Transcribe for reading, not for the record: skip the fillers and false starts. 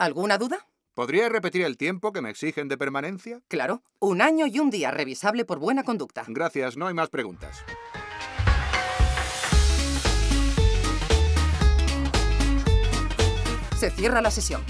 ¿Alguna duda? ¿Podría repetir el tiempo que me exigen de permanencia? Claro. 1 año y 1 día, revisable por buena conducta. Gracias, no hay más preguntas. Se cierra la sesión.